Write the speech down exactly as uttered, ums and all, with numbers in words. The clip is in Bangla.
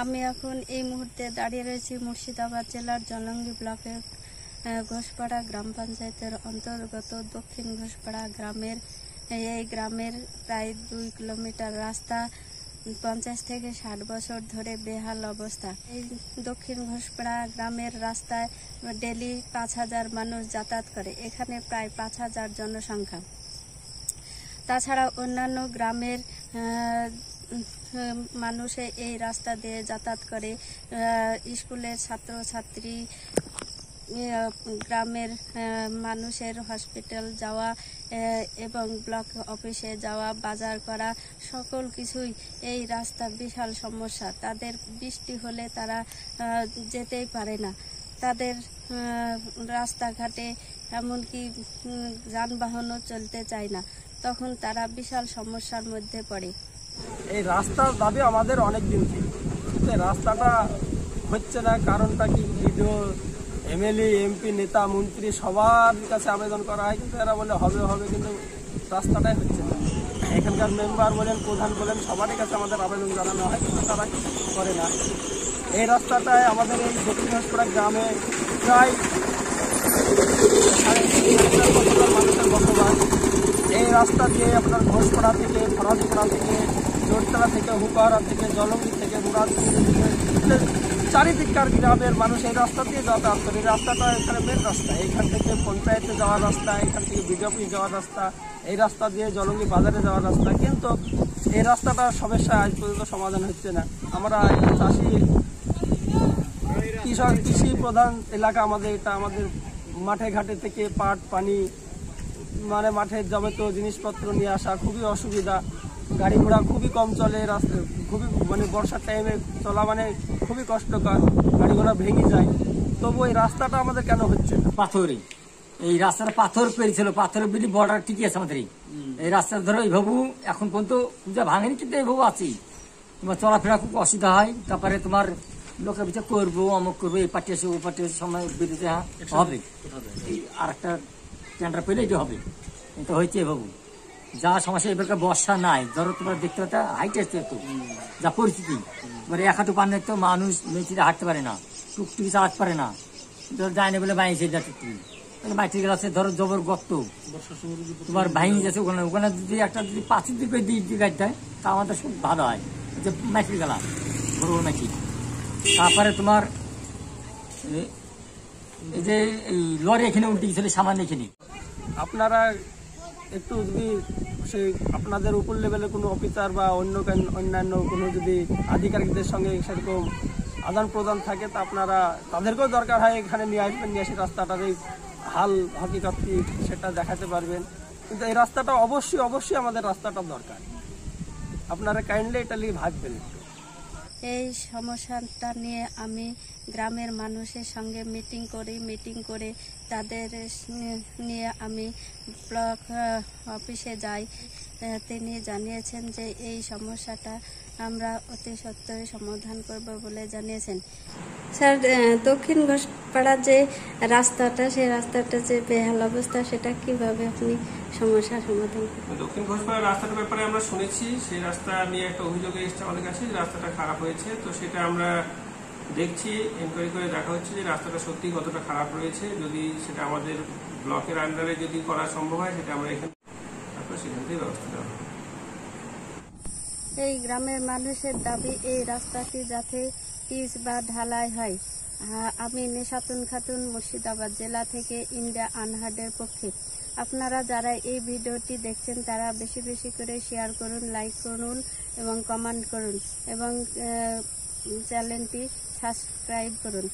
আমি এখন এই মুহূর্তে দাঁড়িয়ে রয়েছি মুর্শিদাবাদ জেলার জলঙ্গী ব্লকের ঘোষপাড়া গ্রাম পঞ্চায়েতের অন্তর্গত দক্ষিণ ঘোষপাড়া গ্রামের। এই গ্রামের প্রায় দুই কিলোমিটার রাস্তা পঞ্চাশ থেকে ষাট বছর ধরে বেহাল অবস্থা। এই দক্ষিণ ঘোষপাড়া গ্রামের রাস্তায় ডেলি পাঁচ হাজার মানুষ যাতায়াত করে, এখানে প্রায় পাঁচ হাজার জনসংখ্যা। তাছাড়া অন্যান্য গ্রামের মানুষে এই রাস্তা দিয়ে যাতায়াত করে, স্কুলের ছাত্রছাত্রী, গ্রামের মানুষের হসপিটাল যাওয়া এবং ব্লক অফিসে যাওয়া, বাজার করা, সকল কিছুই এই রাস্তা বিশাল সমস্যা। তাদের বৃষ্টি হলে তারা যেতেই পারে না, তাদের রাস্তাঘাটে এমনকি যানবাহনও চলতে চায় না, তখন তারা বিশাল সমস্যার মধ্যে পড়ে। এই রাস্তার দাবি আমাদের অনেক দিন থেকে, রাস্তাটা হচ্ছে না। কারণটা কি, ভিডিও, এমএলএ, এমপি, নেতা, মন্ত্রী সবার কাছে আবেদন করা হয়, কিন্তু এরা বলে হবে হবে, কিন্তু রাস্তাটাই হচ্ছে না। এখানকার মেম্বার বলেন, প্রধান বলেন, সবারই কাছে আমাদের আবেদন জানানো হয়, কিন্তু তারা করে না। এই রাস্তাটায় আমাদের এই দক্ষিণ ঘোষপাড়া গ্রামে প্রায় মানুষের বসবাস। এই রাস্তা দিয়ে আপনার ঘোষপাড়া থেকে, ফরাজপাড়া থেকে, জোরতলা থেকে, হুকারা থেকে, জলঙ্গী থেকে, মুরাদপুর থেকে, চারিদিককার গ্রামের মানুষ এই রাস্তা দিয়ে যাতায়াত করে। এই রাস্তাটা এখানে মেন রাস্তা, এখান থেকে পঞ্চায়েতে যাওয়ার রাস্তা, এখান থেকে বিডিওপি যাওয়ার রাস্তা, এই রাস্তা দিয়ে জলঙ্গী বাজারে যাওয়ার রাস্তা, কিন্তু এই রাস্তাটার সমস্যা আজ পর্যন্ত সমাধান হচ্ছে না। আমরা চাষি কৃষক, কৃষি প্রধান এলাকা আমাদের এটা। আমাদের মাঠে ঘাটে থেকে পাট পানি মানে মাঠের যাবতীয় জিনিসপত্র নিয়ে আসা খুবই অসুবিধা। গাড়ি ঘোড়া খুবই কম চলে, রাস্তা খুবই মানে বর্ষার টাইমে চলা মানে খুবই কষ্টকর, গাড়ি ঘোড়া ভেঙে যায়। তবু এই রাস্তাটা আমাদের কেন হচ্ছে না? পাথরই এই রাস্তাটা পাথর পেরিয়েছিল, পাথরের বিলি বর্ডার টিকে আছে আমাদের। এই রাস্তা ধরো এইভাবে এখন পর্যন্ত পূজা ভাঙেনি, কিন্তু এইভাবে আছি। তোমার চলাফেরা খুব অসুবিধা হয়, তারপরে তোমার লোকের বিচার করবো, অমুক করবো, এই পার্টি আসে, ও পার্টি আসে, সময় বিরুদ্ধে হবে। এই আর একটা ট্যান্ডার পেলে এটা হবে, এটা হয়েছে এইভাবে। যা সমস্যা এবারকার বর্ষা নাই, ধরো তোমরা দেখতে পাতে হাইট আসছে একটু, যা পরিস্থিতি এবারে একাটু পান দেখতো মানুষ মেয়েটিরা হাঁটতে পারে না, টুকটুকি চালাতে পারে না, ধরো যায়নি বলে বাইরে যা টুকটুকি মাটি গেছে, ধরো জবর গর্ত তোমার ভাঙি গেছে। ওখানে ওখানে যদি একটা যদি পাঁচের দিকে দিকে গাড়ি দেয় তা আমাদের খুব ভালো হয়, যে মাটি গেলা বড় মাটি। তারপরে তোমার এই যে এই লরি এখানে উল্টে গেছিল সামান্য এখানে। আপনারা একটু যদি সে আপনাদের উপর লেভেলে কোনো অফিসার বা অন্য অন্যান্য কোনো যদি আধিকারিকদের সঙ্গে সেরকম আদান প্রদান থাকে, তা আপনারা তাদেরকেও দরকার হয় এখানে নিয়ে আসবেন, নিয়ে এসে রাস্তাটার এই হাল হকিকত সেটা দেখাতে পারবেন। কিন্তু এই রাস্তাটা অবশ্যই অবশ্যই আমাদের রাস্তাটা দরকার, আপনারা কাইন্ডলি এটা নিয়ে ভাববেন। এই সমস্যাটা নিয়ে আমি গ্রামের মানুষের সঙ্গে মিটিং করি, মিটিং করে তাদের নিয়ে আমি ব্লক অফিসে যাই। তিনি জানিয়েছেন যে এই সমস্যাটা আমরা অতি সত্ত্বই সমাধান করব বলে জানিয়েছেন। স্যার, দক্ষিণ ঘোষপাড়া যে রাস্তাটা, সেই রাস্তাটা যে বেহাল অবস্থা, সেটা কিভাবে আপনি সমস্যা সমাধান করবেন? দক্ষিণ ঘোষপাড়া রাস্তাটার ব্যাপারে আমরা শুনেছি, সেই রাস্তা নিয়ে একটা অভিযোগ এসেছে আমাদের কাছে, রাস্তাটা খারাপ হয়েছে। তো সেটা আমরা দেখছি, এনকোয়ারি করে দেখা হচ্ছে যে রাস্তাটা সত্যি কতটা খারাপ রয়েছে। যদি সেটা আমাদের ব্লকের আন্ডারে যদি করা সম্ভব হয়, সেটা আমরা এখানে তারপর সেখান থেকে ব্যবস্থা নেওয়া হবে। এই গ্রামের মানুষের দাবি এই রাস্তাটি যাতে পিচ বা ঢালাই হয়। আমি নেসাতুন খাতুন, মুর্শিদাবাদ জেলা থেকে, ইন্ডিয়া আনহার্ডের পক্ষে। আপনারা যারা এই ভিডিওটি দেখছেন তারা বেশি বেশি করে শেয়ার করুন, লাইক করুন এবং কমেন্ট করুন এবং চ্যানেলটি সাবস্ক্রাইব করুন।